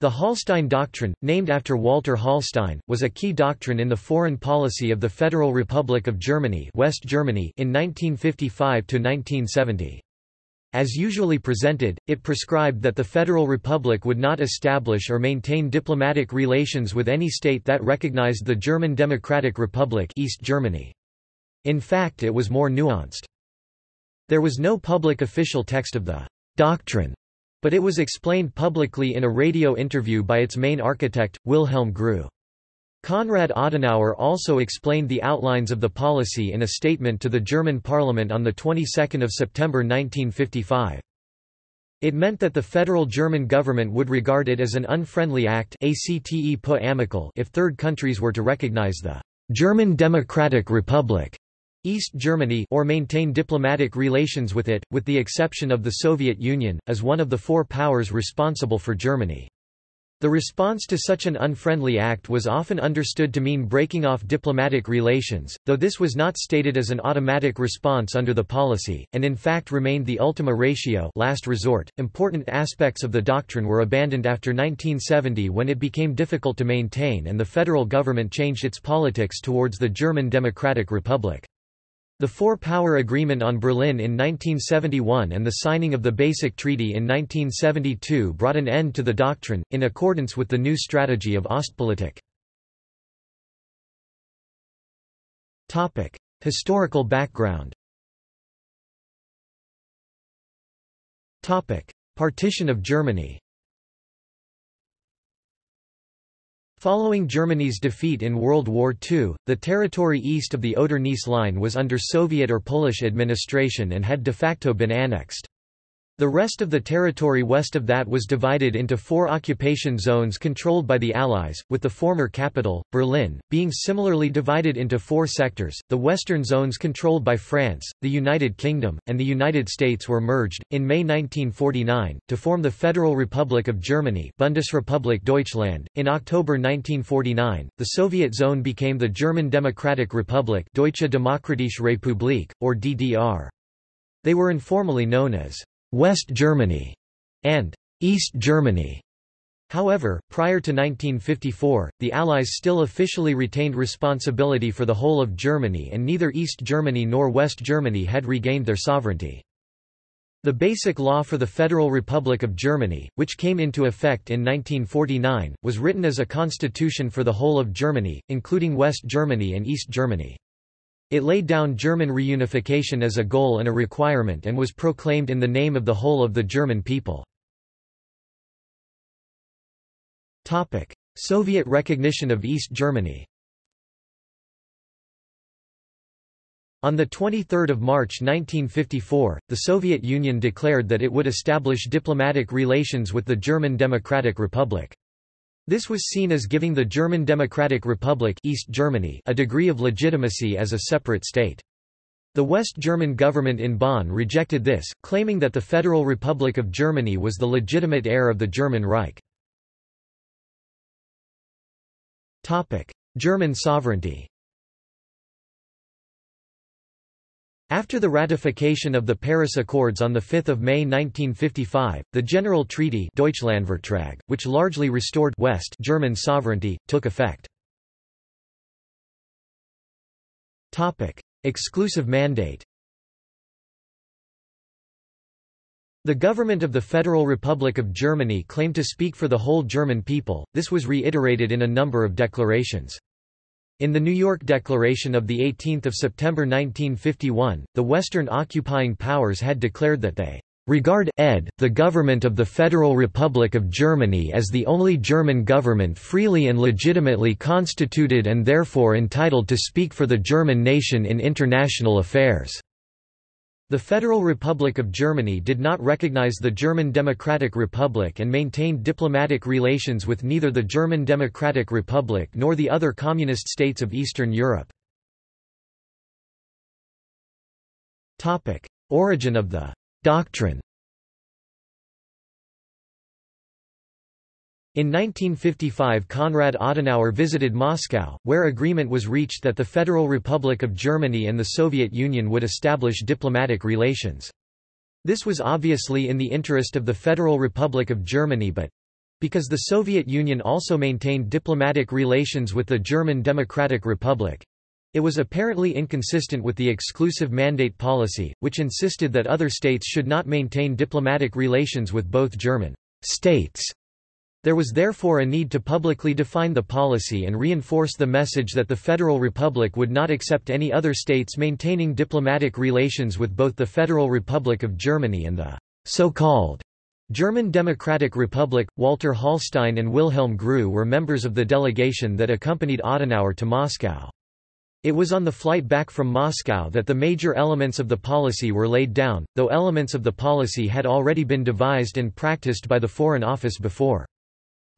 The Hallstein Doctrine, named after Walter Hallstein, was a key doctrine in the foreign policy of the Federal Republic of Germany, West Germany, in 1955 to 1970. As usually presented, it prescribed that the Federal Republic would not establish or maintain diplomatic relations with any state that recognized the German Democratic Republic, East Germany. In fact, it was more nuanced. There was no public official text of the doctrine, but it was explained publicly in a radio interview by its main architect, Wilhelm Grewe. Konrad Adenauer also explained the outlines of the policy in a statement to the German Parliament on the 22nd of September 1955. It meant that the federal German government would regard it as an unfriendly act if third countries were to recognize the German Democratic Republic, East Germany, or maintain diplomatic relations with it, with the exception of the Soviet Union, as one of the four powers responsible for Germany. The response to such an unfriendly act was often understood to mean breaking off diplomatic relations, though this was not stated as an automatic response under the policy, and in fact remained the ultima ratio, last resort. Important aspects of the doctrine were abandoned after 1970 when it became difficult to maintain and the federal government changed its politics towards the German Democratic Republic. The Four Power Agreement on Berlin in 1971 and the signing of the Basic Treaty in 1972 brought an end to the doctrine, in accordance with the new strategy of Ostpolitik. Historical background. Partition of Germany. Following Germany's defeat in World War II, the territory east of the Oder-Neisse line was under Soviet or Polish administration and had de facto been annexed. The rest of the territory west of that was divided into four occupation zones controlled by the Allies, with the former capital, Berlin, being similarly divided into four sectors. The western zones controlled by France, the United Kingdom, and the United States were merged, in May 1949, to form the Federal Republic of Germany, Bundesrepublik Deutschland. In October 1949, the Soviet zone became the German Democratic Republic, Deutsche Demokratische Republik, or DDR. They were informally known as West Germany and East Germany. However, prior to 1954, the Allies still officially retained responsibility for the whole of Germany, and neither East Germany nor West Germany had regained their sovereignty. The Basic Law for the Federal Republic of Germany, which came into effect in 1949, was written as a constitution for the whole of Germany, including West Germany and East Germany. It laid down German reunification as a goal and a requirement and was proclaimed in the name of the whole of the German people. Soviet recognition of East Germany. On 23 March 1954, the Soviet Union declared that it would establish diplomatic relations with the German Democratic Republic. This was seen as giving the German Democratic Republic, East Germany, a degree of legitimacy as a separate state. The West German government in Bonn rejected this, claiming that the Federal Republic of Germany was the legitimate heir of the German Reich. German sovereignty. After the ratification of the Paris Accords on 5 May 1955, the General Treaty Deutschlandvertrag, which largely restored West German sovereignty, took effect. Exclusive mandate. The government of the Federal Republic of Germany claimed to speak for the whole German people. This was reiterated in a number of declarations. In the New York Declaration of 18 September 1951, the Western occupying powers had declared that they regard the government of the Federal Republic of Germany as the only German government freely and legitimately constituted and therefore entitled to speak for the German nation in international affairs. The Federal Republic of Germany did not recognize the German Democratic Republic and maintained diplomatic relations with neither the German Democratic Republic nor the other communist states of Eastern Europe. Origin of the doctrine. In 1955, Konrad Adenauer visited Moscow, where agreement was reached that the Federal Republic of Germany and the Soviet Union would establish diplomatic relations. This was obviously in the interest of the Federal Republic of Germany, but Because the Soviet Union also maintained diplomatic relations with the German Democratic Republic, it was apparently inconsistent with the exclusive mandate policy, which insisted that other states should not maintain diplomatic relations with both German states. There was therefore a need to publicly define the policy and reinforce the message that the Federal Republic would not accept any other states maintaining diplomatic relations with both the Federal Republic of Germany and the so-called German Democratic Republic. Walter Hallstein and Wilhelm Grewe were members of the delegation that accompanied Adenauer to Moscow. It was on the flight back from Moscow that the major elements of the policy were laid down, though elements of the policy had already been devised and practiced by the Foreign Office before.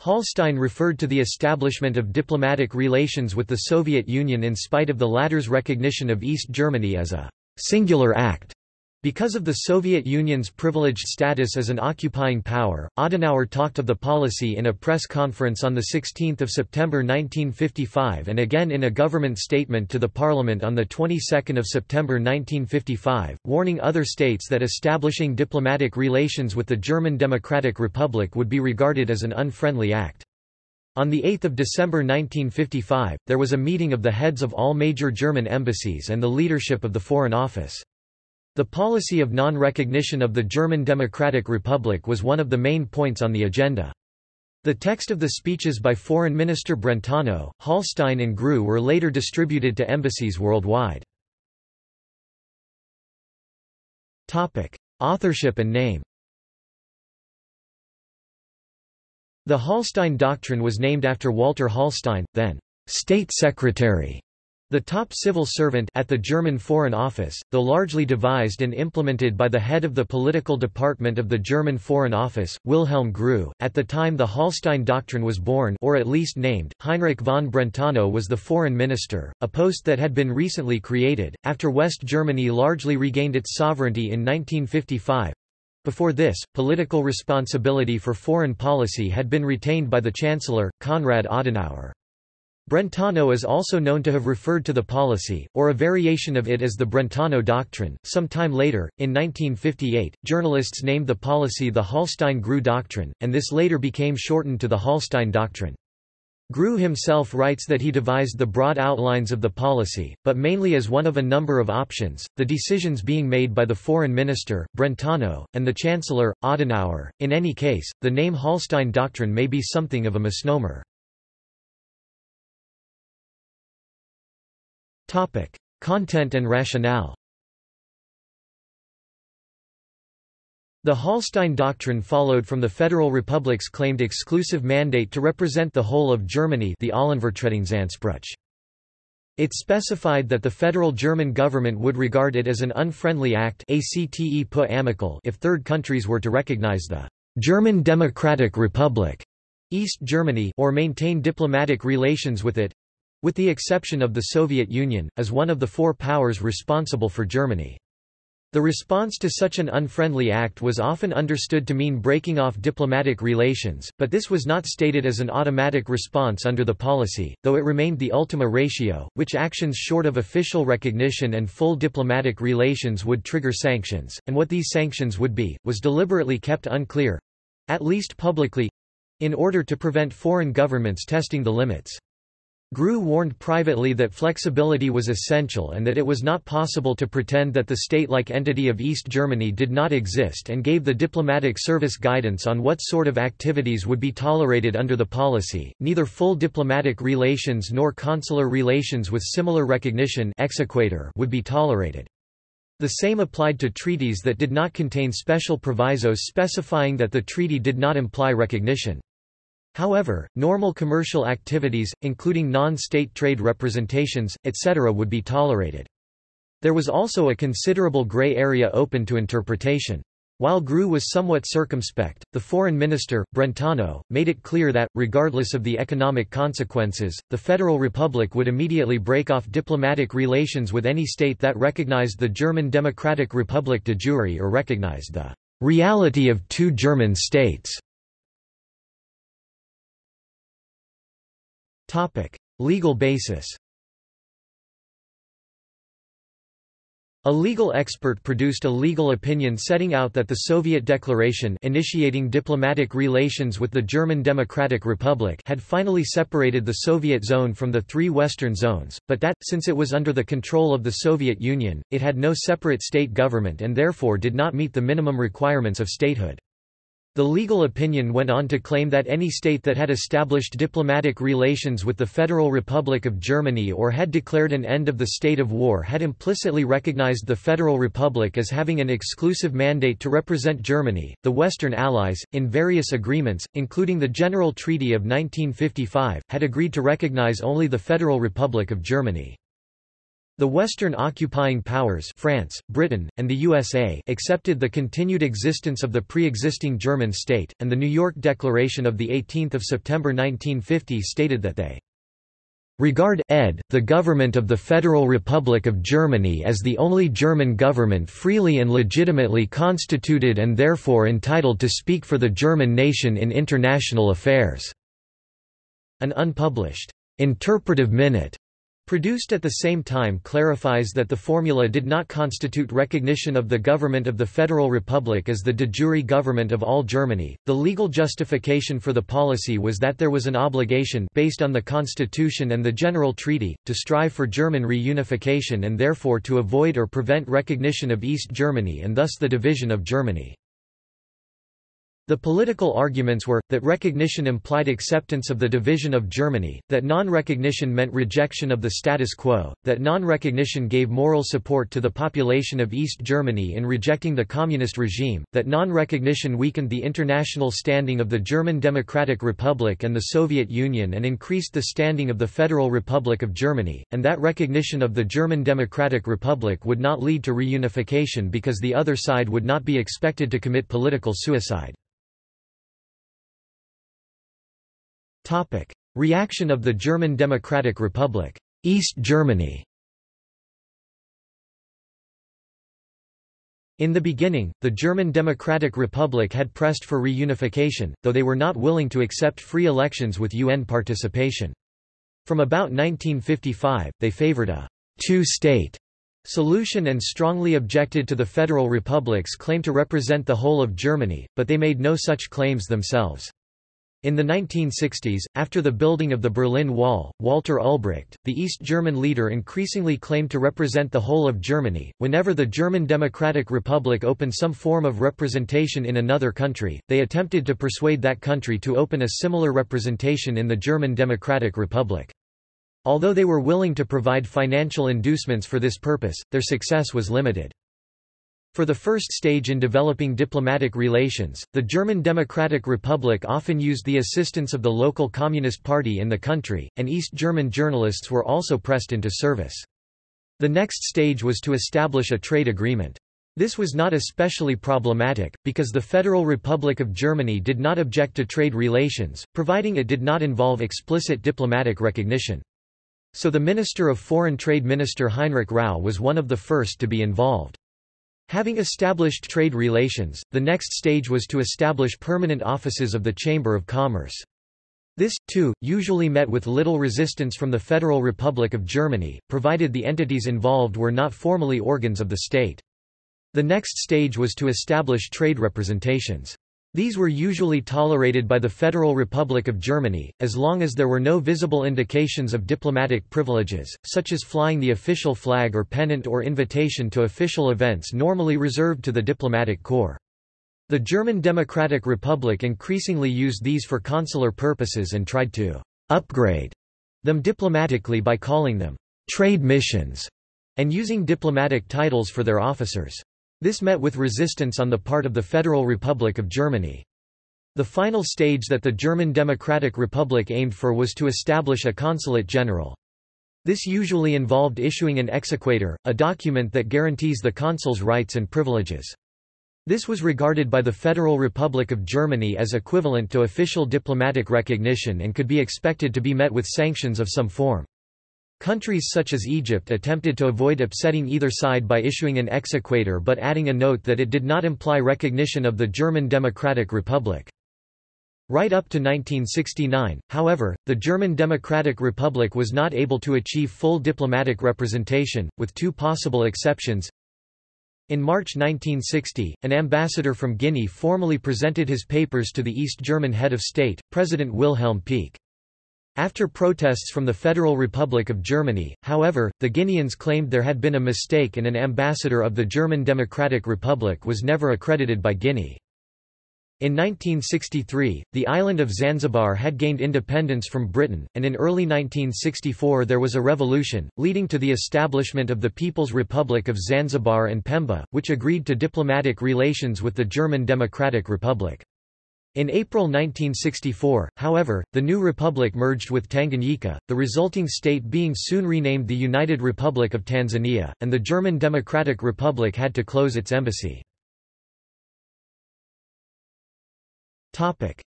Hallstein referred to the establishment of diplomatic relations with the Soviet Union in spite of the latter's recognition of East Germany as a singular act. Because of the Soviet Union's privileged status as an occupying power, Adenauer talked of the policy in a press conference on 16 September 1955 and again in a government statement to the Parliament on 22 September 1955, warning other states that establishing diplomatic relations with the German Democratic Republic would be regarded as an unfriendly act. On 8 December 1955, there was a meeting of the heads of all major German embassies and the leadership of the Foreign Office. The policy of non-recognition of the German Democratic Republic was one of the main points on the agenda. The text of the speeches by Foreign Minister Brentano, Hallstein and Grewe were later distributed to embassies worldwide. Authorship and name. The Hallstein Doctrine was named after Walter Hallstein, then State Secretary, the top civil servant at the German Foreign Office, though largely devised and implemented by the head of the political department of the German Foreign Office, Wilhelm Grewe. At the time the Hallstein Doctrine was born, or at least named, Heinrich von Brentano was the foreign minister, a post that had been recently created, after West Germany largely regained its sovereignty in 1955. Before this, political responsibility for foreign policy had been retained by the Chancellor, Konrad Adenauer. Brentano is also known to have referred to the policy, or a variation of it, as the Brentano Doctrine. Some time later, in 1958, journalists named the policy the Hallstein-Grewe Doctrine, and this later became shortened to the Hallstein Doctrine. Grewe himself writes that he devised the broad outlines of the policy, but mainly as one of a number of options, the decisions being made by the foreign minister, Brentano, and the chancellor, Adenauer. In any case, the name Hallstein Doctrine may be something of a misnomer. Topic: Content and rationale. The Hallstein Doctrine followed from the Federal Republic's claimed exclusive mandate to represent the whole of Germany, the Alleinvertretungsanspruch. It specified that the federal German government would regard it as an unfriendly act if third countries were to recognize the German Democratic Republic, East Germany, or maintain diplomatic relations with it, with the exception of the Soviet Union, as one of the four powers responsible for Germany. The response to such an unfriendly act was often understood to mean breaking off diplomatic relations, but this was not stated as an automatic response under the policy, though it remained the ultima ratio, which actions short of official recognition and full diplomatic relations would trigger sanctions, and what these sanctions would be, was deliberately kept unclear, at least publicly, in order to prevent foreign governments testing the limits. Grewe warned privately that flexibility was essential and that it was not possible to pretend that the state-like entity of East Germany did not exist, and gave the diplomatic service guidance on what sort of activities would be tolerated under the policy. Neither full diplomatic relations nor consular relations with similar recognition exequatur would be tolerated. The same applied to treaties that did not contain special provisos specifying that the treaty did not imply recognition. However, normal commercial activities, including non-state trade representations, etc., would be tolerated. There was also a considerable gray area open to interpretation. While Grewe was somewhat circumspect, the foreign minister, Brentano, made it clear that, regardless of the economic consequences, the Federal Republic would immediately break off diplomatic relations with any state that recognized the German Democratic Republic de jure or recognized the reality of two German states. Legal basis. A legal expert produced a legal opinion setting out that the Soviet declaration initiating diplomatic relations with the German Democratic Republic had finally separated the Soviet zone from the three Western zones, but that, since it was under the control of the Soviet Union, it had no separate state government and therefore did not meet the minimum requirements of statehood. The legal opinion went on to claim that any state that had established diplomatic relations with the Federal Republic of Germany or had declared an end of the state of war had implicitly recognized the Federal Republic as having an exclusive mandate to represent Germany, the Western Allies, in various agreements, including the General Treaty of 1955, had agreed to recognize only the Federal Republic of Germany. The Western occupying powers France, Britain, and the USA accepted the continued existence of the pre-existing German state, and the New York Declaration of 18 September 1950 stated that they regard the government of the Federal Republic of Germany as the only German government freely and legitimately constituted and therefore entitled to speak for the German nation in international affairs. An unpublished interpretive minute produced at the same time clarifies that the formula did not constitute recognition of the government of the Federal Republic as the de jure government of all Germany. The legal justification for the policy was that there was an obligation, based on the Constitution and the General Treaty, to strive for German reunification and therefore to avoid or prevent recognition of East Germany and thus the division of Germany. The political arguments were, that recognition implied acceptance of the division of Germany, that non-recognition meant rejection of the status quo, that non-recognition gave moral support to the population of East Germany in rejecting the communist regime, that non-recognition weakened the international standing of the German Democratic Republic and the Soviet Union and increased the standing of the Federal Republic of Germany, and that recognition of the German Democratic Republic would not lead to reunification because the other side would not be expected to commit political suicide. Reaction of the German Democratic Republic, East Germany. In the beginning, the German Democratic Republic had pressed for reunification, though they were not willing to accept free elections with UN participation. From about 1955, they favored a two-state solution and strongly objected to the Federal Republic's claim to represent the whole of Germany, but they made no such claims themselves. In the 1960s, after the building of the Berlin Wall, Walter Ulbricht, the East German leader, increasingly claimed to represent the whole of Germany. Whenever the German Democratic Republic opened some form of representation in another country, they attempted to persuade that country to open a similar representation in the German Democratic Republic. Although they were willing to provide financial inducements for this purpose, their success was limited. For the first stage in developing diplomatic relations, the German Democratic Republic often used the assistance of the local Communist Party in the country, and East German journalists were also pressed into service. The next stage was to establish a trade agreement. This was not especially problematic, because the Federal Republic of Germany did not object to trade relations, providing it did not involve explicit diplomatic recognition. So the Minister of Foreign Trade, Minister Heinrich Rau, was one of the first to be involved. Having established trade relations, the next stage was to establish permanent offices of the Chamber of Commerce. This, too, usually met with little resistance from the Federal Republic of Germany, provided the entities involved were not formally organs of the state. The next stage was to establish trade representations. These were usually tolerated by the Federal Republic of Germany, as long as there were no visible indications of diplomatic privileges, such as flying the official flag or pennant or invitation to official events normally reserved to the diplomatic corps. The German Democratic Republic increasingly used these for consular purposes and tried to upgrade them diplomatically by calling them trade missions and using diplomatic titles for their officers. This met with resistance on the part of the Federal Republic of Germany. The final stage that the German Democratic Republic aimed for was to establish a consulate general. This usually involved issuing an exequatur, a document that guarantees the consul's rights and privileges. This was regarded by the Federal Republic of Germany as equivalent to official diplomatic recognition and could be expected to be met with sanctions of some form. Countries such as Egypt attempted to avoid upsetting either side by issuing an exequatur but adding a note that it did not imply recognition of the German Democratic Republic. Right up to 1969, however, the German Democratic Republic was not able to achieve full diplomatic representation, with two possible exceptions: In March 1960, an ambassador from Guinea formally presented his papers to the East German head of state, President Wilhelm Pieck. After protests from the Federal Republic of Germany, however, the Guineans claimed there had been a mistake and an ambassador of the German Democratic Republic was never accredited by Guinea. In 1963, the island of Zanzibar had gained independence from Britain, and in early 1964 there was a revolution, leading to the establishment of the People's Republic of Zanzibar and Pemba, which agreed to diplomatic relations with the German Democratic Republic. In April 1964, however, the new republic merged with Tanganyika, the resulting state being soon renamed the United Republic of Tanzania, and the German Democratic Republic had to close its embassy.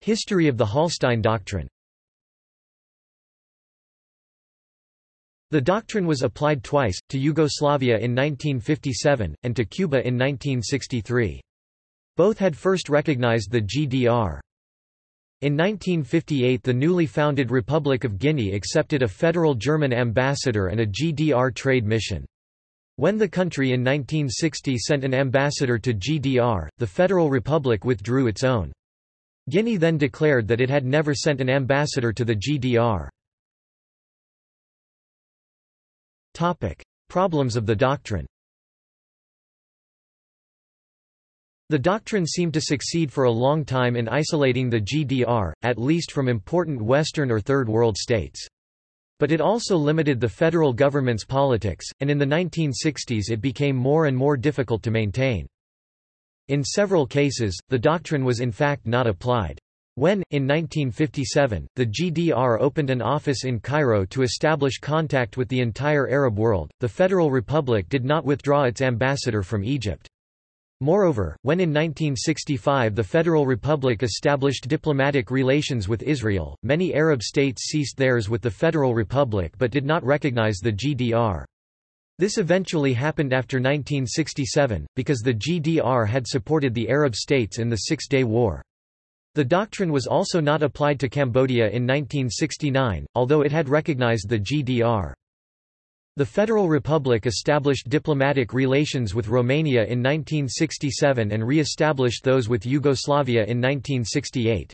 History of the Hallstein Doctrine. The doctrine was applied twice, to Yugoslavia in 1957, and to Cuba in 1963. Both had first recognized the GDR. In 1958 the newly founded Republic of Guinea accepted a federal German ambassador and a GDR trade mission. When the country in 1960 sent an ambassador to GDR, the Federal Republic withdrew its own. Guinea then declared that it had never sent an ambassador to the GDR. Topic: Problems of the doctrine. The doctrine seemed to succeed for a long time in isolating the GDR, at least from important Western or Third World states. But it also limited the federal government's politics, and in the 1960s it became more and more difficult to maintain. In several cases, the doctrine was in fact not applied. When, in 1957, the GDR opened an office in Cairo to establish contact with the entire Arab world, the Federal Republic did not withdraw its ambassador from Egypt. Moreover, when in 1965 the Federal Republic established diplomatic relations with Israel, many Arab states ceased theirs with the Federal Republic but did not recognize the GDR. This eventually happened after 1967, because the GDR had supported the Arab states in the Six-Day War. The doctrine was also not applied to Cambodia in 1969, although it had recognized the GDR. The Federal Republic established diplomatic relations with Romania in 1967 and re-established those with Yugoslavia in 1968.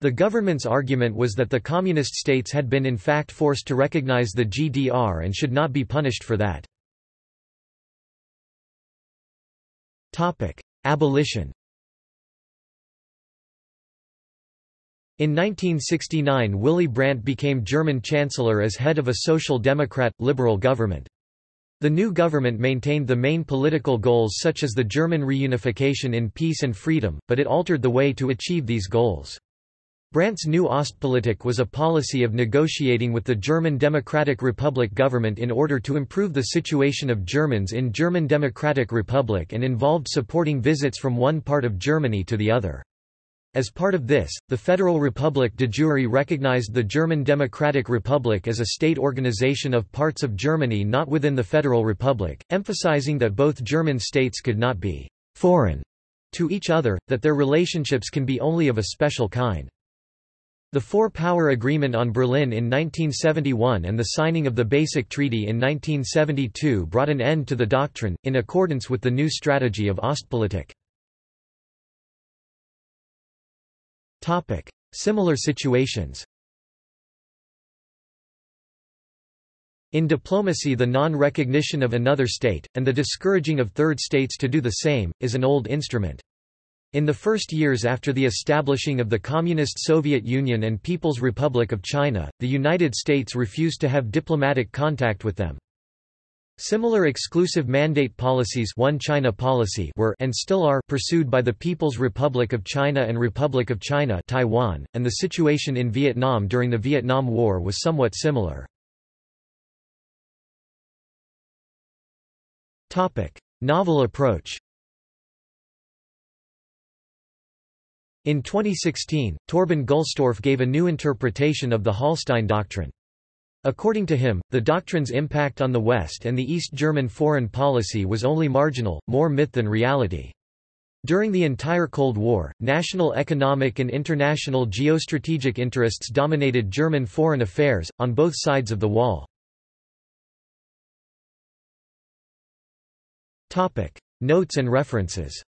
The government's argument was that the communist states had been in fact forced to recognize the GDR and should not be punished for that. Abolition. In 1969 Willy Brandt became German Chancellor as head of a Social Democrat, liberal government. The new government maintained the main political goals such as the German reunification in peace and freedom, but it altered the way to achieve these goals. Brandt's new Ostpolitik was a policy of negotiating with the German Democratic Republic government in order to improve the situation of Germans in German Democratic Republic and involved supporting visits from one part of Germany to the other. As part of this, the Federal Republic de jure recognized the German Democratic Republic as a state organization of parts of Germany not within the Federal Republic, emphasizing that both German states could not be «foreign» to each other, that their relationships can be only of a special kind. The Four Power Agreement on Berlin in 1971 and the signing of the Basic Treaty in 1972 brought an end to the doctrine, in accordance with the new strategy of Ostpolitik. Similar situations. In diplomacy the non-recognition of another state, and the discouraging of third states to do the same, is an old instrument. In the first years after the establishing of the Communist Soviet Union and People's Republic of China, the United States refused to have diplomatic contact with them. Similar exclusive mandate policies, One China policy, were and still are pursued by the People's Republic of China and Republic of China, Taiwan, and the situation in Vietnam during the Vietnam War was somewhat similar. Novel approach. In 2016, Torben Gulstorff gave a new interpretation of the Hallstein Doctrine. According to him, the doctrine's impact on the West and the East German foreign policy was only marginal, more myth than reality. During the entire Cold War, national economic and international geostrategic interests dominated German foreign affairs, on both sides of the wall. Notes and references.